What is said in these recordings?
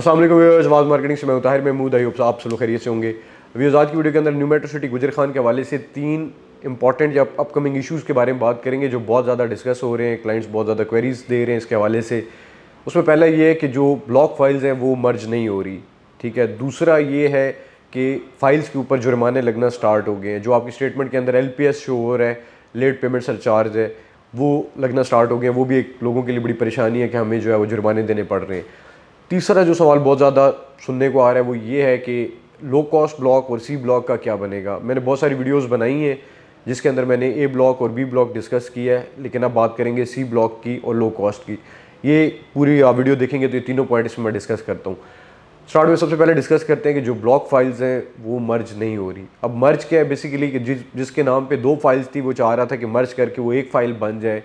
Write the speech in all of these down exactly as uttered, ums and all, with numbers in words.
अस्सलाम वालेकुम व्यूअर्स, आवाज़ मार्केटिंग से मैं ताहिर महमूद। आई होप आप सब लोग खैरियत से होंगे। व्यूअर्स, आज की वीडियो के अंदर न्यू मेट्रो सिटी गुजर खान के हवाले से तीन इंपॉर्टेंट या अपकमिंग इश्यूज़ के बारे में बात करेंगे जो बहुत ज़्यादा डिस्कस हो रहे हैं, क्लाइंट्स बहुत ज़्यादा क्वेरीज दे रहे हैं इसके हवाले से। उसमें पहला ये है कि जो ब्लॉक फाइल्स हैं वो मर्ज नहीं हो रही, ठीक है। दूसरा ये है कि फ़ाइल्स के ऊपर जुर्माने लगना स्टार्ट हो गए हैं, जो आपकी स्टेटमेंट के अंदर एल पी एस शो हो रहा है, लेट पेमेंट सरचार्ज है, वो लगना स्टार्ट हो गए हैं। वो भी एक लोगों के लिए बड़ी परेशानी है कि हमें जो है वो जुर्माने देने पड़ रहे हैं। तीसरा जो सवाल बहुत ज़्यादा सुनने को आ रहा है वो ये है कि लो कॉस्ट ब्लॉक और सी ब्लॉक का क्या बनेगा। मैंने बहुत सारी वीडियोस बनाई हैं जिसके अंदर मैंने ए ब्लॉक और बी ब्लॉक डिस्कस किया है, लेकिन अब बात करेंगे सी ब्लॉक की और लो कॉस्ट की। ये पूरी आप वीडियो देखेंगे तो ये तीनों पॉइंट इसमें मैं डिस्कस करता हूँ। स्टार्ट में सबसे पहले डिस्कस करते हैं कि जो ब्लॉक फाइल्स हैं वो मर्ज नहीं हो रही। अब मर्ज क्या है बेसिकली कि जिस जिसके नाम पर दो फाइल्स थी वो चाह रहा था कि मर्ज करके वो एक फ़ाइल बन जाए,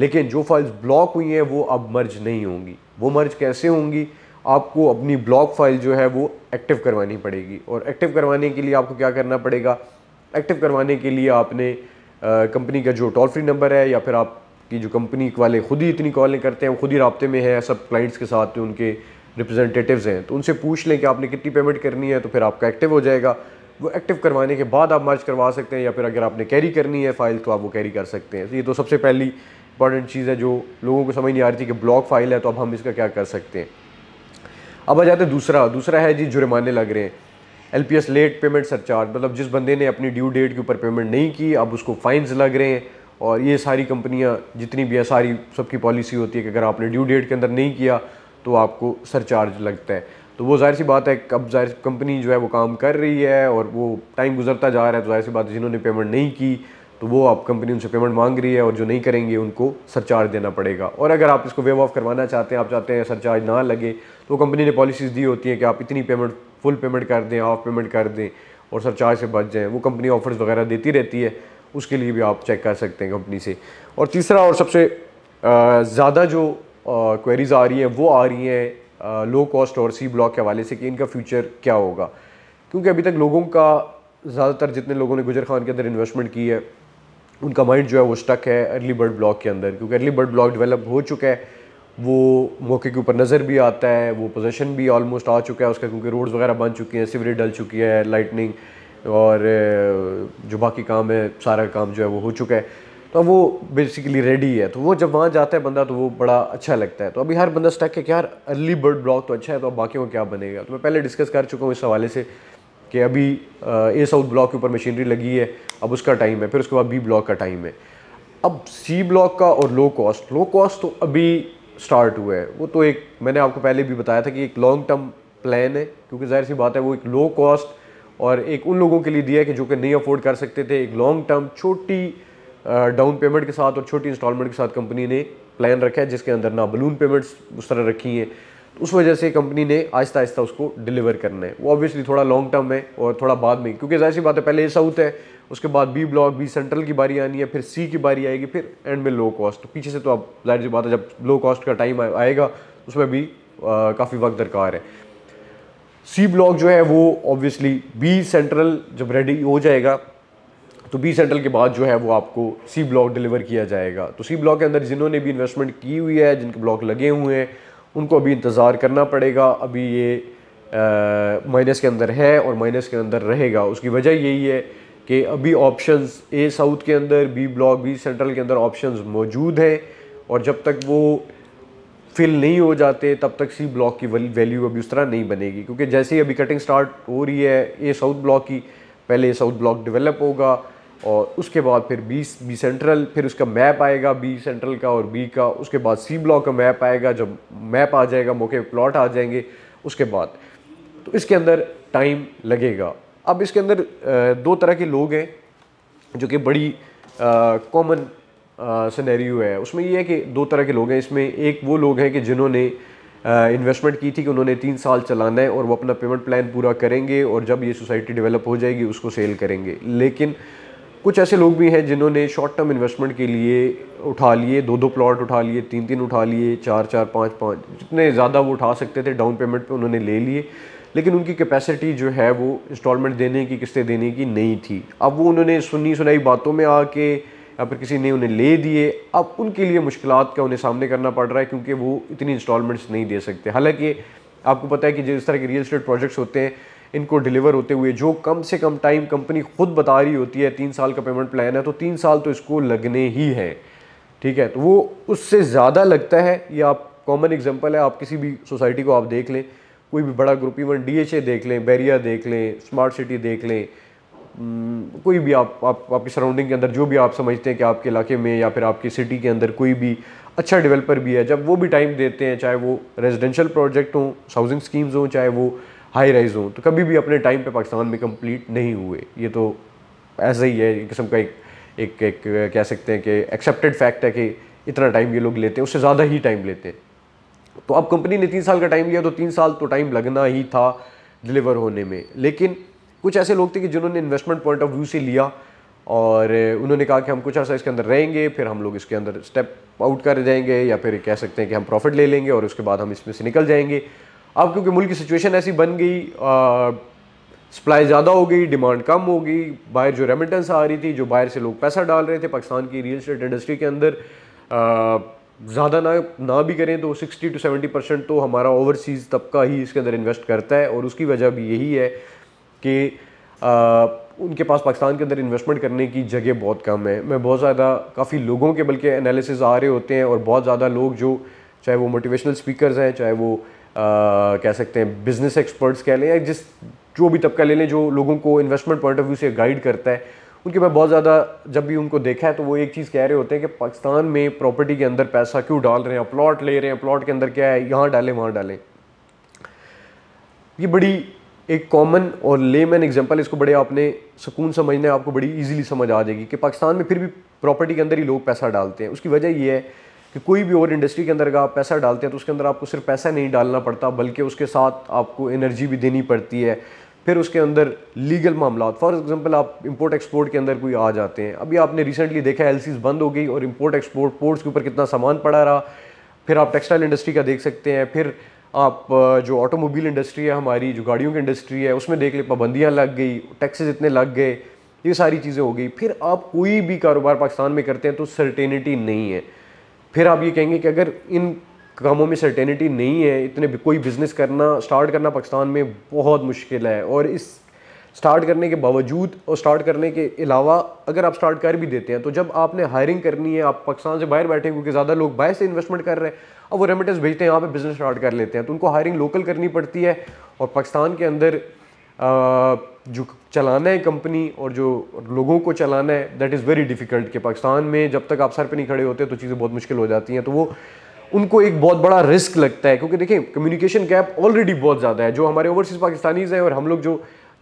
लेकिन जो फाइल्स ब्लॉक हुई हैं वो अब मर्ज नहीं होंगी। वो मर्ज कैसे होंगी? आपको अपनी ब्लॉक फाइल जो है वो एक्टिव करवानी पड़ेगी, और एक्टिव करवाने के लिए आपको क्या करना पड़ेगा? एक्टिव करवाने के लिए आपने कंपनी का जो टोल फ्री नंबर है या फिर आपकी जो कंपनी वाले खुद ही इतनी कॉलें करते हैं, खुद ही रबते में है सब क्लाइंट्स के साथ, तो उनके रिप्रेजेंटेटिव्स हैं, तो उनसे पूछ लें कि आपने कितनी पेमेंट करनी है, तो फिर आपका एक्टिव हो जाएगा। वो एक्टिव करवाने के बाद आप मर्ज करवा सकते हैं, या फिर अगर आपने कैरी करनी है फाइल तो आप वो कैरी कर सकते हैं। ये तो सबसे पहली इंपॉर्टेंट चीज़ है जो लोगों को समझ नहीं आ रही थी कि ब्लॉक फाइल है तो अब हम इसका क्या कर सकते हैं। अब आ जाते हैं दूसरा दूसरा है जी जुर्माने लग रहे हैं, L P S late payment surcharge. मतलब जिस बंदे ने अपनी ड्यू डेट के ऊपर पेमेंट नहीं की अब उसको फाइन्स लग रहे हैं, और ये सारी कंपनियां जितनी भी है सारी सबकी पॉलिसी होती है कि अगर आपने ड्यू डेट के अंदर नहीं किया तो आपको सरचार्ज लगता है। तो वो जाहिर सी बात है अब जाहिर कंपनी जो है वो काम कर रही है और वो टाइम गुजरता जा रहा है, तो जाहिर सी बात है जिन्होंने पेमेंट नहीं की तो वो आप कंपनी उनसे पेमेंट मांग रही है, और जो नहीं करेंगे उनको सरचार्ज देना पड़ेगा। और अगर आप इसको वेव ऑफ करवाना चाहते हैं, आप चाहते हैं सरचार्ज ना लगे, तो कंपनी ने पॉलिसीज़ दी होती हैं कि आप इतनी पेमेंट फुल पेमेंट कर दें, हाफ पेमेंट कर दें और सरचार्ज से बच जाएं। वो कंपनी ऑफर्स वगैरह देती रहती है, उसके लिए भी आप चेक कर सकते हैं कंपनी से। और तीसरा और सबसे ज़्यादा जो क्वेरीज़ आ रही हैं वो आ रही हैं लो कॉस्ट और सी ब्लॉक के हवाले से कि इनका फ्यूचर क्या होगा, क्योंकि अभी तक लोगों का ज़्यादातर जितने लोगों ने गुजर खान के अंदर इन्वेस्टमेंट की है उनका माइंड जो है वो स्टक है अर्ली बर्ड ब्लॉक के अंदर, क्योंकि अर्ली बर्ड ब्लॉक डेवलप हो चुका है, वो मौके के ऊपर नज़र भी आता है, वो पोजीशन भी ऑलमोस्ट आ चुका है उसका, क्योंकि रोड्स वगैरह बन चुकी हैं, सीवरेज डल चुकी है, लाइटनिंग और जो बाकी काम है सारा काम जो है वो हो चुका है, तो वो बेसिकली रेडी है। तो वो जब वहाँ जाता है बंदा तो वो बड़ा अच्छा लगता है। तो अभी हर बंदा स्टक है कि यार अर्ली बर्ड ब्लॉक तो अच्छा है, तो अब बाकियों का क्या बनेगा। तो मैं पहले डिस्कस कर चुका हूँ इस हवाले से कि अभी ए साउथ ब्लॉक के ऊपर मशीनरी लगी है, अब उसका टाइम है, फिर उसके बाद बी ब्लॉक का टाइम है, अब सी ब्लॉक का और लो कॉस्ट। लो कॉस्ट तो अभी स्टार्ट हुआ है, वो तो एक मैंने आपको पहले भी बताया था कि एक लॉन्ग टर्म प्लान है, क्योंकि जाहिर सी बात है वो एक लो कॉस्ट और एक उन लोगों के लिए दिया है कि जो कि नहीं अफोर्ड कर सकते थे। एक लॉन्ग टर्म छोटी डाउन पेमेंट के साथ और छोटी इंस्टॉलमेंट के साथ कंपनी ने प्लान रखा है, जिसके अंदर ना बलून पेमेंट्स उस तरह रखी हैं, उस वजह से कंपनी ने आहिस्ता आहिस्ता उसको डिलीवर करना है। वो ऑब्वियसली थोड़ा लॉन्ग टर्म है और थोड़ा बाद में, क्योंकि जाहिर सी बात है पहले ए साउथ है, उसके बाद बी ब्लॉक बी सेंट्रल की बारी आनी है, फिर सी की बारी आएगी, फिर एंड में लो कॉस्ट। तो पीछे से तो अब जाहिर सी बात है जब लो कॉस्ट का टाइम आएगा उसमें भी काफ़ी वक्त दरकार है। सी ब्लॉक जो है वो ऑब्वियसली बी सेंट्रल जब रेडी हो जाएगा तो बी सेंट्रल के बाद जो है वो आपको सी ब्लॉक डिलीवर किया जाएगा। तो सी ब्लॉक के अंदर जिन्होंने भी इन्वेस्टमेंट की हुई है, जिनके ब्लॉक लगे हुए हैं, उनको अभी इंतज़ार करना पड़ेगा। अभी ये माइनस के अंदर है और माइनस के अंदर रहेगा। उसकी वजह यही है कि अभी ऑप्शंस ए साउथ के अंदर, बी ब्लॉक बी सेंट्रल के अंदर ऑप्शंस मौजूद हैं, और जब तक वो फिल नहीं हो जाते तब तक सी ब्लॉक की वैल्यू अभी उस तरह नहीं बनेगी, क्योंकि जैसे ही अभी कटिंग स्टार्ट हो रही है ए साउथ ब्लॉक की, पहले ए साउथ ब्लॉक डेवलप होगा और उसके बाद फिर बी बी सेंट्रल, फिर उसका मैप आएगा बी सेंट्रल का और बी का, उसके बाद सी ब्लॉक का मैप आएगा। जब मैप आ जाएगा, मौके पे प्लॉट आ जाएंगे, उसके बाद तो इसके अंदर टाइम लगेगा। अब इसके अंदर दो तरह के लोग हैं जो कि बड़ी कॉमन सिनेरियो है। उसमें ये है कि दो तरह के लोग हैं इसमें। एक वो लोग हैं कि जिन्होंने इन्वेस्टमेंट की थी कि उन्होंने तीन साल चलाना है और वो अपना पेमेंट प्लान पूरा करेंगे, और जब ये सोसाइटी डेवलप हो जाएगी उसको सेल करेंगे। लेकिन कुछ ऐसे लोग भी हैं जिन्होंने शॉर्ट टर्म इन्वेस्टमेंट के लिए उठा लिए, दो दो प्लॉट उठा लिए, तीन तीन उठा लिए, चार चार पाँच पाँच, जितने ज़्यादा वो उठा सकते थे डाउन पेमेंट पे उन्होंने ले लिए, लेकिन उनकी कैपेसिटी जो है वो इंस्टॉलमेंट देने की, किस्तें देने की नहीं थी। अब वो उन्होंने सुनी सुनाई बातों में आके या फिर किसी ने उन्हें ले दिए, अब उनके लिए मुश्किलात का उन्हें सामने करना पड़ रहा है, क्योंकि वो इतनी इंस्टॉलमेंट्स नहीं दे सकते। हालाँकि आपको पता है कि जिस तरह के रियल एस्टेट प्रोजेक्ट्स होते हैं, इनको डिलीवर होते हुए जो कम से कम टाइम कंपनी खुद बता रही होती है, तीन साल का पेमेंट प्लान है तो तीन साल तो इसको लगने ही है, ठीक है, तो वो उससे ज़्यादा लगता है। ये आप कॉमन एग्जांपल है, आप किसी भी सोसाइटी को आप देख लें, कोई भी बड़ा group, even D H A देख लें, बहरिया देख लें, स्मार्ट सिटी देख लें, कोई भी आप, आप आपकी सराउंडिंग के अंदर जो भी आप समझते हैं कि आपके इलाके में या फिर आपकी सिटी के अंदर कोई भी अच्छा डेवलपर भी है, जब वो भी टाइम देते हैं, चाहे वो रेजिडेंशियल प्रोजेक्ट हों, हाउसिंग स्कीम्स हों, चाहे वो हाई राइज हों, तो कभी भी अपने टाइम पे पाकिस्तान में कंप्लीट नहीं हुए। ये तो ऐसा ही है, एक किस्म का एक एक, एक एक कह सकते हैं कि एक्सेप्टेड फैक्ट है कि इतना टाइम ये लोग लेते हैं, उससे ज़्यादा ही टाइम लेते हैं। तो अब कंपनी ने तीन साल का टाइम लिया तो तीन साल तो टाइम लगना ही था डिलीवर होने में। लेकिन कुछ ऐसे लोग थे कि जिन्होंने इन्वेस्टमेंट पॉइंट ऑफ व्यू से लिया और उन्होंने कहा कि हम कुछ अर्सा इसके अंदर रहेंगे, फिर हम लोग इसके अंदर स्टेप आउट कर जाएंगे या फिर कह सकते हैं कि हम प्रॉफिट ले लेंगे और उसके बाद हम इसमें से निकल जाएंगे। अब क्योंकि मुल्क की सिचुएशन ऐसी बन गई, सप्लाई ज़्यादा हो गई, डिमांड कम हो गई, बाहर जो रेमिटेंस आ रही थी, जो बाहर से लोग पैसा डाल रहे थे पाकिस्तान की रियल स्टेट इंडस्ट्री के अंदर, ज़्यादा ना ना भी करें तो सिक्सटी टू सेवेंटी परसेंट तो हमारा ओवरसीज़ तबका ही इसके अंदर इन्वेस्ट करता है। और उसकी वजह भी यही है कि आ, उनके पास पाकिस्तान के अंदर इन्वेस्टमेंट करने की जगह बहुत कम है। मैं बहुत ज़्यादा काफ़ी लोगों के बल्कि एनालिसिस आ रहे होते हैं और बहुत ज़्यादा लोग जो चाहे वो मोटिवेशनल स्पीकर्स हैं, चाहे वो आ, कह सकते हैं बिज़नेस एक्सपर्ट्स कह लें, जिस जो भी तबका ले लें जो लोगों को इन्वेस्टमेंट पॉइंट ऑफ व्यू से गाइड करता है, उनके मैं बहुत ज़्यादा जब भी उनको देखा है तो वो एक चीज़ कह रहे होते हैं कि पाकिस्तान में प्रॉपर्टी के अंदर पैसा क्यों डाल रहे हैं, प्लॉट ले रहे हैं, प्लॉट के अंदर क्या है, यहाँ डालें वहाँ डालें। ये बड़ी एक कॉमन और लेमैन एग्जांपल, इसको बड़े आपने सुकून समझना है, आपको बड़ी इजीली समझ आ जाएगी कि पाकिस्तान में फिर भी प्रॉपर्टी के अंदर ही लोग पैसा डालते हैं। उसकी वजह यह है कि कोई भी और इंडस्ट्री के अंदर अगर आप पैसा डालते हैं तो उसके अंदर आपको सिर्फ पैसा नहीं डालना पड़ता, बल्कि उसके साथ आपको एनर्जी भी देनी पड़ती है, फिर उसके अंदर लीगल मामला। फॉर एग्जांपल आप इंपोर्ट एक्सपोर्ट के अंदर कोई आ जाते हैं, अभी आपने रिसेंटली देखा एल सीज़ बंद हो गई और इंपोर्ट एक्सपोर्ट पोर्ट्स के ऊपर कितना सामान पड़ा रहा। फिर आप टेक्सटाइल इंडस्ट्री का देख सकते हैं, फिर आप जो ऑटोमोबाइल इंडस्ट्री है हमारी, जो गाड़ियों की इंडस्ट्री है, उसमें देख ले पाबंदियाँ लग गई, टैक्सेस इतने लग गए, ये सारी चीज़ें हो गई। फिर आप कोई भी कारोबार पाकिस्तान में करते हैं तो सर्टेनिटी नहीं है। फिर आप ये कहेंगे कि अगर इन कामों में सर्टेनिटी नहीं है, इतने कोई बिज़नेस करना स्टार्ट करना पाकिस्तान में बहुत मुश्किल है। और इस स्टार्ट करने के बावजूद और स्टार्ट करने के अलावा अगर आप स्टार्ट कर भी देते हैं तो जब आपने हायरिंग करनी है, आप पाकिस्तान से बाहर बैठे हैं क्योंकि ज़्यादा लोग बाहर से इन्वेस्टमेंट कर रहे हैं, अब वो रेमिटेंस भेजते हैं, यहाँ पे बिज़नेस स्टार्ट कर लेते हैं, तो उनको हायरिंग लोकल करनी पड़ती है। और पाकिस्तान के अंदर आ, जो चलाना है कंपनी और जो लोगों को चलाना है, दैट इज़ वेरी डिफ़िकल्ट कि पाकिस्तान में जब तक आप सर पर नहीं खड़े होते तो चीज़ें बहुत मुश्किल हो जाती हैं। तो वो उनको एक बहुत बड़ा रिस्क लगता है क्योंकि देखिए कम्युनिकेशन गैप ऑलरेडी बहुत ज़्यादा है। जो हमारे ओवरसीज़ पाकिस्तानीज़ हैं और हम लोग जो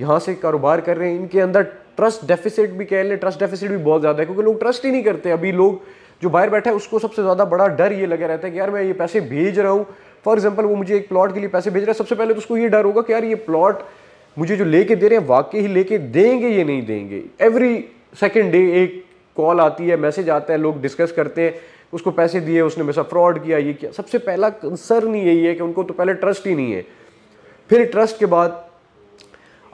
यहाँ से कारोबार कर रहे हैं, इनके अंदर ट्रस्ट डेफिसिट भी कह लें, ट्रस्ट डेफिसिट भी बहुत ज़्यादा है क्योंकि लोग ट्रस्ट ही नहीं करते। अभी लोग जो बाहर बैठा है उसको सबसे ज़्यादा बड़ा डर ये लगा रहता है कि यार मैं ये पैसे भेज रहा हूँ, फॉर एग्जांपल वो मुझे एक प्लॉट के लिए पैसे भेज रहा है, सबसे पहले तो उसको ये डर होगा कि यार ये प्लॉट मुझे जो लेके दे रहे हैं वाकई ही लेके देंगे ये नहीं देंगे। एवरी सेकेंड डे एक कॉल आती है, मैसेज आता है, लोग डिस्कस करते हैं, उसको पैसे दिए, उसने मेरे साथ फ्रॉड किया, ये किया। सबसे पहला कंसर्न यही है कि उनको तो पहले ट्रस्ट ही नहीं है। फिर ट्रस्ट के बाद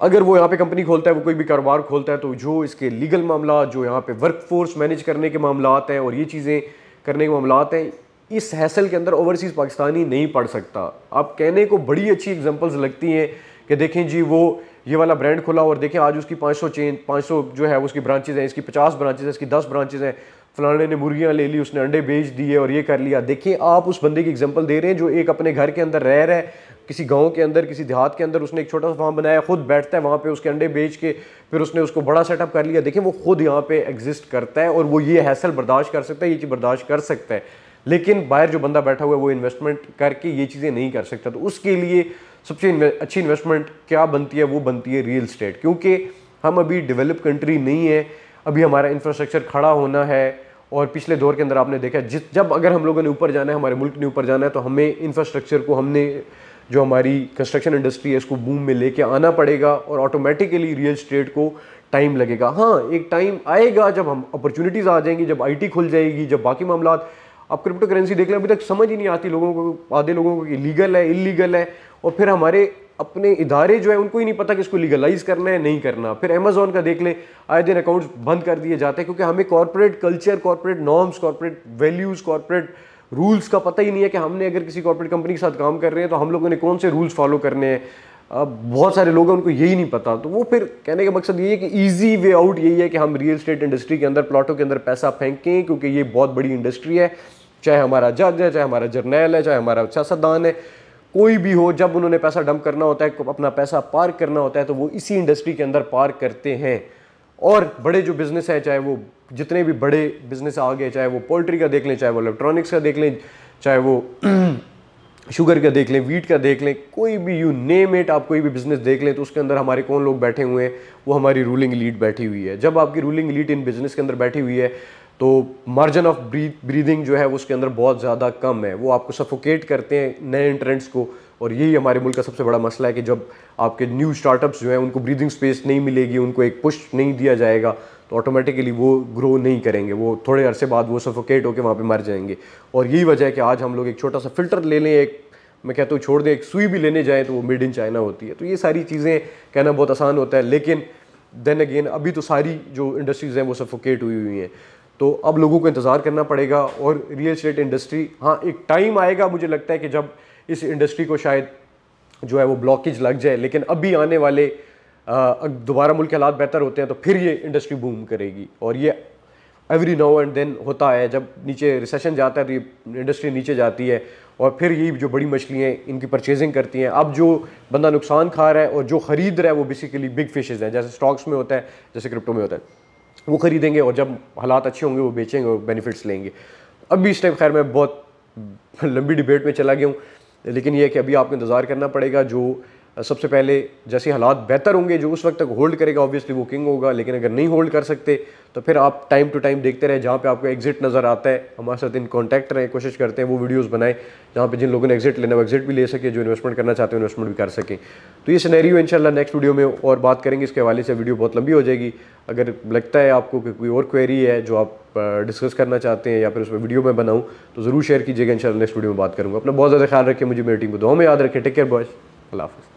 अगर वो यहाँ पे कंपनी खोलता है, वो कोई भी कारोबार खोलता है, तो जो इसके लीगल मामला, जो यहाँ पे वर्क फोर्स मैनेज करने के मामलात हैं और ये चीज़ें करने के मामलात हैं, इस हैसल के अंदर ओवरसीज़ पाकिस्तानी नहीं पड़ सकता। आप कहने को बड़ी अच्छी एग्जांपल्स लगती हैं कि देखें जी वो ये वाला ब्रांड खोला और देखें आज उसकी पाँच सौ चेन पाँच सौ जो है उसकी ब्रांचेज़ हैं, इसकी पचास ब्रांचेज़ हैं, इसकी दस ब्रांचेज़ हैं, फलाने ने मुर्गियाँ ले ली, उसने अंडे बेच दिए और ये कर लिया। देखिए आप उस बंदे की एग्जांपल दे रहे हैं जो एक अपने घर के अंदर रह रहा है, किसी गांव के अंदर, किसी देहात के अंदर, उसने एक छोटा सा फार्म बनाया, खुद बैठता है वहाँ पे, उसके अंडे बेच के फिर उसने उसको बड़ा सेटअप कर लिया। देखिए वो खुद यहाँ पे एग्जिस्ट करता है और वो ये हैसल बर्दाश्त कर सकता है, ये चीज़ बर्दाश्त कर सकता है। लेकिन बाहर जो बंदा बैठा हुआ है वो इन्वेस्टमेंट करके ये चीज़ें नहीं कर सकता। तो उसके लिए सबसे अच्छी इन्वेस्टमेंट क्या बनती है, वो बनती है रियल एस्टेट। क्योंकि हम अभी डेवलप कंट्री नहीं है, अभी हमारा इंफ्रास्ट्रक्चर खड़ा होना है। और पिछले दौर के अंदर आपने देखा जिस जब अगर हम लोगों ने ऊपर जाना है, हमारे मुल्क ने ऊपर जाना है, तो हमें इंफ्रास्ट्रक्चर को, हमने जो हमारी कंस्ट्रक्शन इंडस्ट्री है इसको बूम में लेके आना पड़ेगा और ऑटोमेटिकली रियल एस्टेट को टाइम लगेगा। हाँ, एक टाइम आएगा जब हम अपॉर्चुनिटीज़ आ जाएंगी, जब आई टी खुल जाएगी, जब बाकी मामला। आप क्रिप्टो करेंसी देख लें, अभी तक समझ ही नहीं आती लोगों को, आधे लोगों को, लीगल है इलीगल है। और फिर हमारे अपने इदारे जो है उनको ही नहीं पता कि इसको लीगलाइज़ करना है नहीं करना। फिर अमेज़ॉन का देख लें, आए दिन अकाउंट्स बंद कर दिए जाते हैं क्योंकि हमें corporate culture, corporate norms, corporate values, corporate rules का पता ही नहीं है कि हमने अगर किसी कॉर्पोरेट कंपनी के साथ काम कर रहे हैं तो हम लोगों ने कौन से रूल्स फॉलो करने हैं। अब बहुत सारे लोग हैं उनको यही नहीं पता। तो वो फिर कहने का मकसद ये है कि इजी वे आउट यही है कि हम रियल एस्टेट इंडस्ट्री के अंदर प्लॉटों के अंदर पैसा फेंकें, क्योंकि ये बहुत बड़ी इंडस्ट्री है। चाहे हमारा जज है, चाहे हमारा जर्नैल है, चाहे हमारा सियासतदान है, कोई भी हो, जब उन्होंने पैसा डंप करना होता है, अपना पैसा पार्क करना होता है, तो वो इसी इंडस्ट्री के अंदर पार्क करते हैं। और बड़े जो बिज़नेस है, चाहे वो जितने भी बड़े बिजनेस आ गए, चाहे वो पोल्ट्री का देख लें, चाहे वो इलेक्ट्रॉनिक्स का देख लें, चाहे वो शुगर का देख लें, वीट का देख लें, कोई भी यू नेम इट, आप कोई भी बिज़नेस देख लें, तो उसके अंदर हमारे कौन लोग बैठे हुए हैं? वो हमारी रूलिंग एलीट बैठी हुई है। जब आपकी रूलिंग एलीट इन बिज़नेस के अंदर बैठी हुई है तो मार्जिन ऑफ ब्रीदिंग जो है वो उसके अंदर बहुत ज़्यादा कम है। वो आपको सफोकेट करते हैं नए एंट्रेंट्स को। और यही हमारे मुल्क का सबसे बड़ा मसला है कि जब आपके न्यू स्टार्टअप्स जो हैं उनको ब्रीदिंग स्पेस नहीं मिलेगी, उनको एक पुश नहीं दिया जाएगा, तो ऑटोमेटिकली वो ग्रो नहीं करेंगे। वो थोड़े अरसे बाद वो सफोकेट होकर वहाँ पर मर जाएंगे। और यही वजह है कि आज हम लोग एक छोटा सा फिल्टर ले लें, एक मैं कहता हूँ छोड़ दें, एक सुई भी लेने जाएँ तो वो मेड इन चाइना होती है। तो ये सारी चीज़ें कहना बहुत आसान होता है, लेकिन देन अगेन अभी तो सारी जो इंडस्ट्रीज़ हैं वो सफोकेट हुई हुई हैं। तो अब लोगों को इंतज़ार करना पड़ेगा। और रियल एस्टेट इंडस्ट्री, हाँ, एक टाइम आएगा मुझे लगता है कि जब इस इंडस्ट्री को शायद जो है वो ब्लॉकेज लग जाए, लेकिन अभी आने वाले दोबारा मुल्क के हालात बेहतर होते हैं तो फिर ये इंडस्ट्री बूम करेगी। और ये एवरी नाउ एंड देन होता है, जब नीचे रिसेशन जाता है तो ये इंडस्ट्री नीचे जाती है और फिर ये जो बड़ी मछलियाँ इनकी परचेजिंग करती हैं। अब जो बंदा नुकसान खा रहा है और जो ख़रीद रहा है वो बेसिकली बिग फिशेज़ हैं, जैसे स्टॉक्स में होता है, जैसे क्रिप्टो में होता है, वो खरीदेंगे और जब हालात अच्छे होंगे वो बेचेंगे और बेनिफिट्स लेंगे। अभी इस टाइम खैर मैं बहुत लंबी डिबेट में चला गया हूँ, लेकिन ये है कि अभी आपको इंतज़ार करना पड़ेगा। जो सबसे पहले जैसे हालात बेहतर होंगे, जो उस वक्त तक होल्ड करेगा ऑब्वियसली वो किंग होगा, लेकिन अगर नहीं होल्ड कर सकते तो फिर आप टाइम टू टाइम देखते रहे। जहाँ पे आपको एग्जिट नज़र आता है, हमारे साथ इन कॉन्टैक्ट रहें, कोशिश करते हैं वो वीडियोस बनाएं जहाँ पे जिन लोगों ने एग्जिट लेना वो एग्जिट भी ले सके, जो इन्वेस्टमेंट करना चाहते हैं इन्वेस्टमेंट भी कर सकें। तो ये सिनेरियो इंशाल्लाह नेक्स्ट वीडियो में और बात करेंगे इसके हवाले से। वीडियो बहुत लंबी हो जाएगी। अगर लगता है आपको कि कोई और क्वेरी है जो आप डिस्कस करना चाहते हैं या फिर उसमें वीडियो में बनाऊँ तो ज़रूर शेयर कीजिएगा। इंशाल्लाह नेक्स्ट वीडियो में बात करूँगा। अपना बहुत ज़्यादा ख्याल रखें, मुझे मेरी टीम को दुआ में याद रखें। टेक केयर बॉयज़, अल्लाह हाफ़िज़।